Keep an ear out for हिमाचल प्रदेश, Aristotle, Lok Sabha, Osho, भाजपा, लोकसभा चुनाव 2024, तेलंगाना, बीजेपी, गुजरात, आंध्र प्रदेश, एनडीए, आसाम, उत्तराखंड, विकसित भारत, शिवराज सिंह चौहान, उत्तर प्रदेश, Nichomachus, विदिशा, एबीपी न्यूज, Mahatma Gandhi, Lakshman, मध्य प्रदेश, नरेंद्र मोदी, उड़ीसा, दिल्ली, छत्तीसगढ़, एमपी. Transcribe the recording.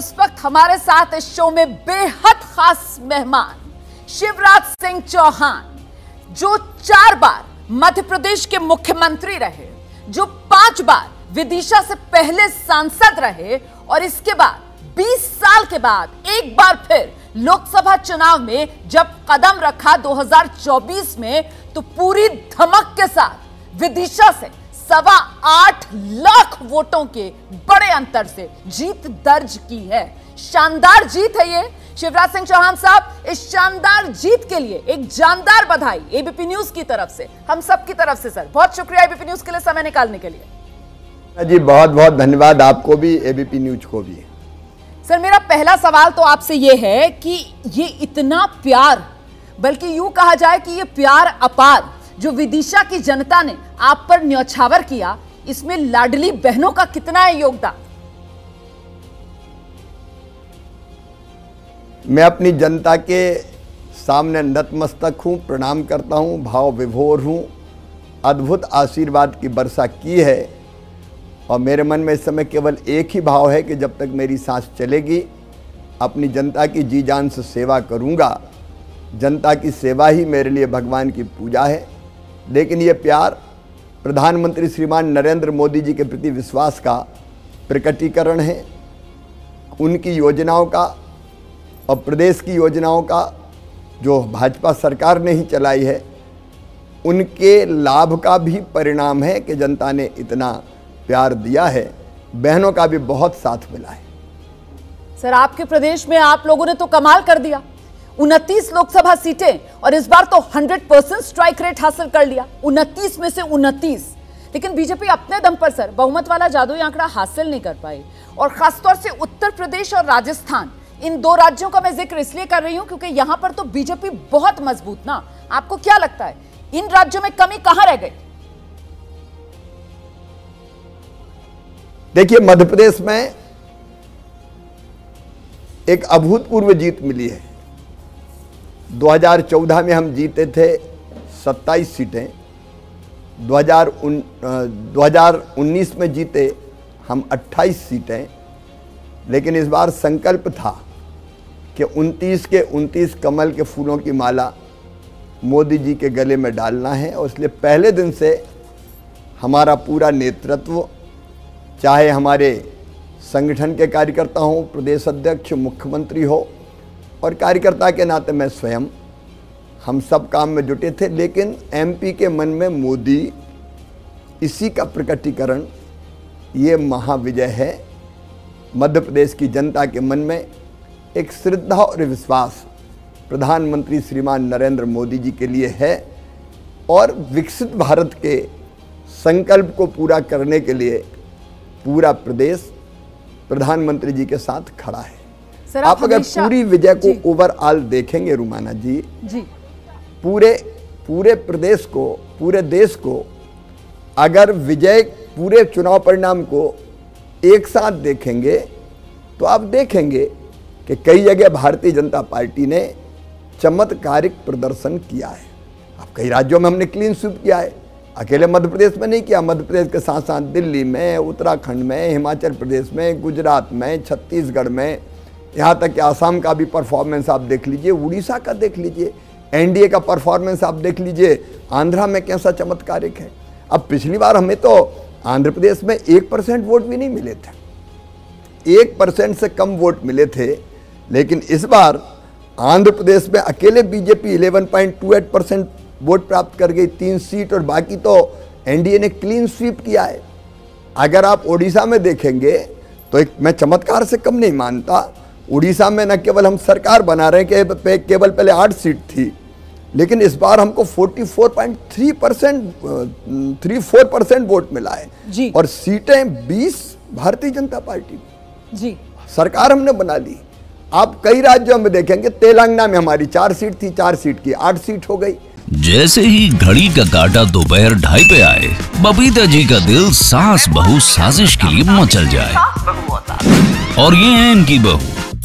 इस वक्त हमारे साथ इस शो में बेहद खास मेहमान शिवराज सिंह चौहान, जो 4 बार मध्य प्रदेश के मुख्यमंत्री रहे, जो 5 बार विदिशा से पहले सांसद रहे और इसके बाद 20 साल के बाद एक बार फिर लोकसभा चुनाव में जब कदम रखा 2024 में, तो पूरी धमक के साथ विदिशा से 8.25 लाख वोटों के बड़े अंतर से जीत दर्ज की है। शानदार जीत है ये। शिवराज सिंह चौहान साहब, इस शानदार जीत के लिए एक जानदार बधाई एबीपी न्यूज की तरफ से, हम सब की तरफ से। सर, बहुत शुक्रिया एबीपी न्यूज के लिए समय निकालने के लिए। जी बहुत बहुत धन्यवाद आपको भी, एबीपी न्यूज को भी। सर, मेरा पहला सवाल तो आपसे ये है कि ये इतना प्यार, बल्कि यूं कहा जाए कि ये प्यार अपार जो विदिशा की जनता ने आप पर न्यौछावर किया, इसमें लाडली बहनों का कितना है योगदान? मैं अपनी जनता के सामने नतमस्तक हूँ, प्रणाम करता हूँ, भाव विभोर हूँ। अद्भुत आशीर्वाद की वर्षा की है और मेरे मन में इस समय केवल एक ही भाव है कि जब तक मेरी सांस चलेगी अपनी जनता की जी जान से सेवा करूँगा। जनता की सेवा ही मेरे लिए भगवान की पूजा है। लेकिन ये प्यार प्रधानमंत्री श्रीमान नरेंद्र मोदी जी के प्रति विश्वास का प्रकटीकरण है, उनकी योजनाओं का और प्रदेश की योजनाओं का जो भाजपा सरकार ने ही चलाई है, उनके लाभ का भी परिणाम है कि जनता ने इतना प्यार दिया है। बहनों का भी बहुत साथ मिला है। सर, आपके प्रदेश में आप लोगों ने तो कमाल कर दिया, 29 लोकसभा सीटें, और इस बार तो 100% स्ट्राइक रेट हासिल कर लिया, 29 में से 29। लेकिन बीजेपी अपने दम पर सर बहुमत वाला जादुई आंकड़ा हासिल नहीं कर पाई, और खासतौर से उत्तर प्रदेश और राजस्थान, इन 2 राज्यों का मैं जिक्र इसलिए कर रही हूं क्योंकि यहां पर तो बीजेपी बहुत मजबूत ना। आपको क्या लगता है इन राज्यों में कमी कहां रह गई? देखिए, मध्य प्रदेश में एक अभूतपूर्व जीत मिली है। 2014 में हम जीते थे 27 सीटें, 2019 में जीते हम 28 सीटें, लेकिन इस बार संकल्प था कि 29 के 29 कमल के फूलों की माला मोदी जी के गले में डालना है। और इसलिए पहले दिन से हमारा पूरा नेतृत्व, चाहे हमारे संगठन के कार्यकर्ता हों, प्रदेश अध्यक्ष, मुख्यमंत्री हो, और कार्यकर्ता के नाते मैं स्वयं, हम सब काम में जुटे थे। लेकिन एमपी के मन में मोदी, इसी का प्रकटीकरण ये महाविजय है। मध्य प्रदेश की जनता के मन में एक श्रद्धा और विश्वास प्रधानमंत्री श्रीमान नरेंद्र मोदी जी के लिए है, और विकसित भारत के संकल्प को पूरा करने के लिए पूरा प्रदेश प्रधानमंत्री जी के साथ खड़ा है। आप अगर पूरी विजय को ओवरऑल देखेंगे रुमाना जी, पूरे प्रदेश को, पूरे देश को, अगर विजय पूरे चुनाव परिणाम को एक साथ देखेंगे तो आप देखेंगे कि कई जगह भारतीय जनता पार्टी ने चमत्कारिक प्रदर्शन किया है। अब कई राज्यों में हमने क्लीन स्वीप किया है, अकेले मध्य प्रदेश में नहीं किया। मध्य प्रदेश के साथ साथ दिल्ली में, उत्तराखंड में, हिमाचल प्रदेश में, गुजरात में, छत्तीसगढ़ में, यहाँ तक कि आसाम का भी परफॉर्मेंस आप देख लीजिए, उड़ीसा का देख लीजिए, एनडीए का परफॉर्मेंस आप देख लीजिए, आंध्रा में कैसा चमत्कारिक है। अब पिछली बार हमें तो आंध्र प्रदेश में 1% वोट भी नहीं मिले थे, 1% से कम वोट मिले थे। लेकिन इस बार आंध्र प्रदेश में अकेले बीजेपी 11.28% वोट प्राप्त कर गई, 3 सीट, और बाकी तो एनडीए ने क्लीन स्वीप किया है। अगर आप उड़ीसा में देखेंगे तो एक मैं चमत्कार से कम नहीं मानता। उड़ीसा में न केवल हम सरकार बना रहे हैं कि केवल पहले 8 सीट थी, लेकिन इस बार हमको 44.34% वोट मिला है, और सीटें 20 भारतीय जनता पार्टी जी सरकार हमने बना ली। आप कई राज्यों में देखेंगे, तेलंगाना में हमारी 4 सीट थी, 4 सीट की 8 सीट हो गई। जैसे ही घड़ी का काटा दोपहर 2:30 पे आए, बबीता जी का दिल सास बहू साजिश के लिए मचल जाए। और ये है इनकी बहू,